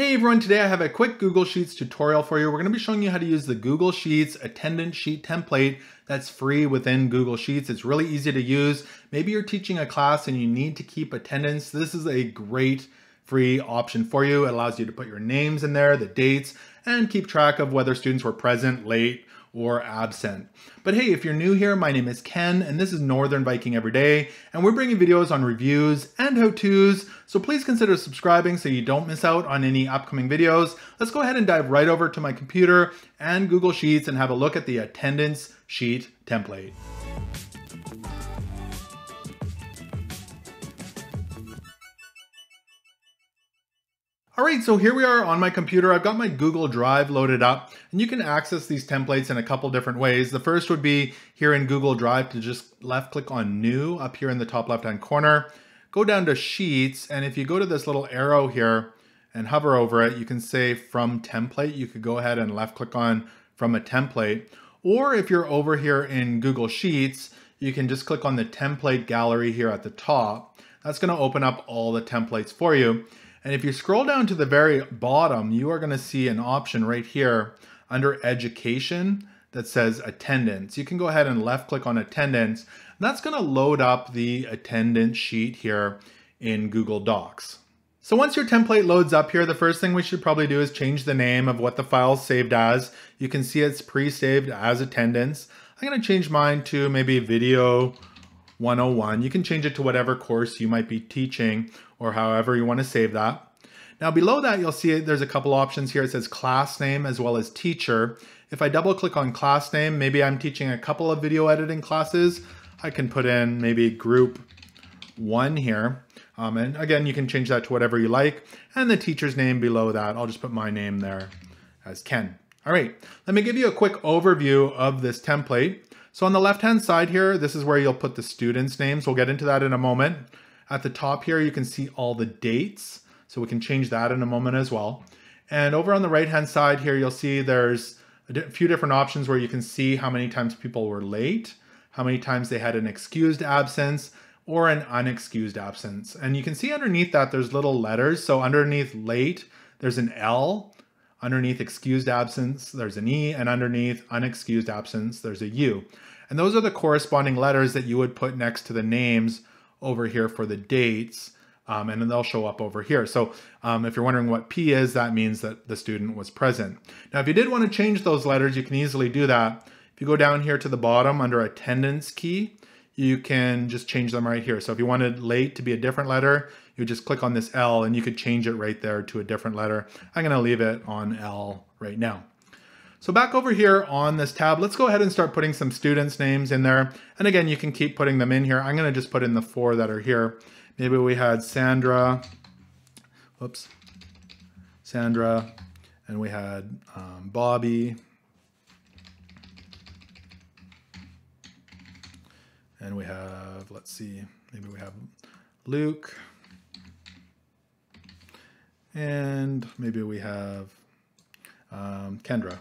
Hey everyone, today I have a quick Google Sheets tutorial for you. We're going to be showing you how to use the Google Sheets attendance sheet template that's free within Google Sheets. It's really easy to use. Maybe you're teaching a class and you need to keep attendance. This is a great free option for you. It allows you to put your names in there, the dates, and keep track of whether students were present, late, or absent. But hey, if you're new here, my name is Ken and this is Northern Viking Everyday, and we're bringing videos on reviews and how-tos, so please consider subscribing so you don't miss out on any upcoming videos. Let's go ahead and dive right over to my computer and Google Sheets and have a look at the attendance sheet template. All right, so here we are on my computer. I've got my Google Drive loaded up, and you can access these templates in a couple different ways. The first would be here in Google Drive to just left click on New up here in the top left-hand corner. Go down to Sheets, and if you go to this little arrow here and hover over it, you can say From Template. You could go ahead and left click on From a Template. Or if you're over here in Google Sheets, you can just click on the Template Gallery here at the top. That's gonna open up all the templates for you. And if you scroll down to the very bottom, you are going to see an option right here under Education that says Attendance. You can go ahead and left click on Attendance. And that's going to load up the attendance sheet here in Google Docs. So once your template loads up here, the first thing we should probably do is change the name of what the file's saved as. You can see it's pre-saved as Attendance. I'm going to change mine to maybe Video 101. You can change it to whatever course you might be teaching or however you want to save that. Now below that, you'll see there's a couple options here. It says class name as well as teacher. If I double click on class name, maybe I'm teaching a couple of video editing classes. I can put in maybe group one here. And again, you can change that to whatever you like. And the teacher's name below that, I'll just put my name there as Ken. All right, let me give you a quick overview of this template. So on the left-hand side here, this is where you'll put the students' names. We'll get into that in a moment. At the top here, you can see all the dates. So we can change that in a moment as well. And over on the right-hand side here, you'll see there's a few different options where you can see how many times people were late, how many times they had an excused absence or an unexcused absence. And you can see underneath that there's little letters. So underneath late, there's an L. Underneath excused absence, there's an E, and underneath unexcused absence, there's a U. And those are the corresponding letters that you would put next to the names over here for the dates, and then they'll show up over here. So if you're wondering what P is, that means that the student was present. Now, if you did want to change those letters, you can easily do that. If you go down here to the bottom under attendance key, you can just change them right here. So if you wanted late to be a different letter, you just click on this L and you could change it right there to a different letter. I'm going to leave it on L right now. So back over here on this tab, let's go ahead and start putting some students' names in there. And again, you can keep putting them in here. I'm going to just put in the four that are here. Maybe we had Sandra, whoops, Sandra, and we had Bobby, and we have, let's see, maybe we have Luke, and maybe we have Kendra.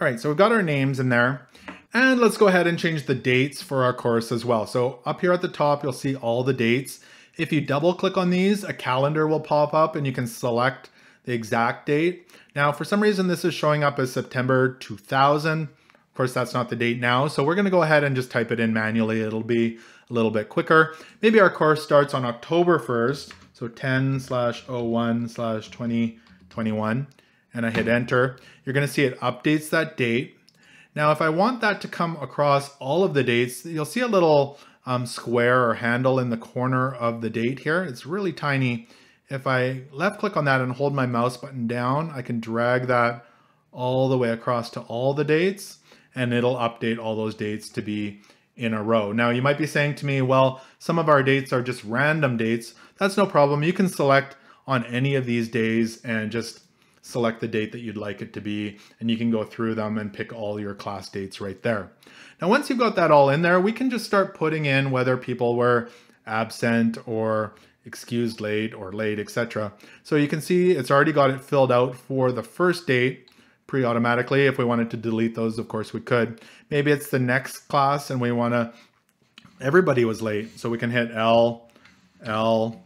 All right, so we've got our names in there. And let's go ahead and change the dates for our course as well. So up here at the top, you'll see all the dates. If you double click on these, a calendar will pop up and you can select the exact date. Now, for some reason, this is showing up as September 2000. Of course, that's not the date now, so we're going to go ahead and just type it in manually. It'll be a little bit quicker. Maybe our course starts on October 1st, so 10/01/2021, and I hit enter. You're going to see it updates that date. Now, if I want that to come across all of the dates, you'll see a little square or handle in the corner of the date here. It's really tiny. If I left click on that and hold my mouse button down, I can drag that all the way across to all the dates, and it'll update all those dates to be in a row. Now, you might be saying to me, well, some of our dates are just random dates. That's no problem. You can select on any of these days and just select the date that you'd like it to be, and you can go through them and pick all your class dates right there. Now, once you've got that all in there, we can just start putting in whether people were absent or excused late or late, etc. So you can see it's already got it filled out for the first date pre-automatically. If we wanted to delete those, of course, we could. Maybe it's the next class and we want to, everybody was late. So we can hit L, L,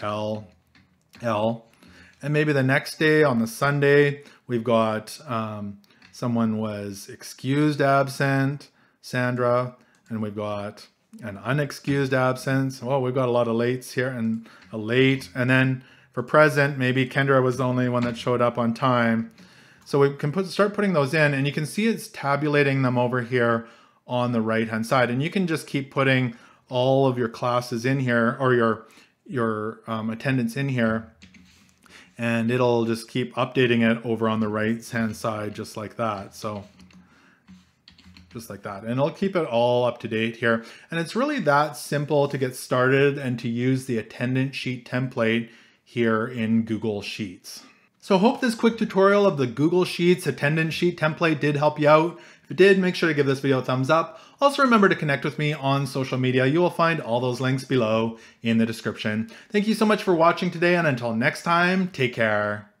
L, L. And maybe the next day on the Sunday, we've got someone was excused absent, Sandra, and we've got an unexcused absence. Well, we've got a lot of lates here and a late. And then for present, maybe Kendra was the only one that showed up on time. So we can start putting those in, and you can see it's tabulating them over here on the right-hand side. And you can just keep putting all of your classes in here, or your attendance in here, and it'll just keep updating it over on the right-hand side, just like that. So just like that, and it'll keep it all up to date here. And it's really that simple to get started and to use the attendance sheet template here in Google Sheets. So I hope this quick tutorial of the Google Sheets attendance sheet template did help you out. If it did, make sure to give this video a thumbs up. Also remember to connect with me on social media. You will find all those links below in the description. Thank you so much for watching today, and until next time, take care.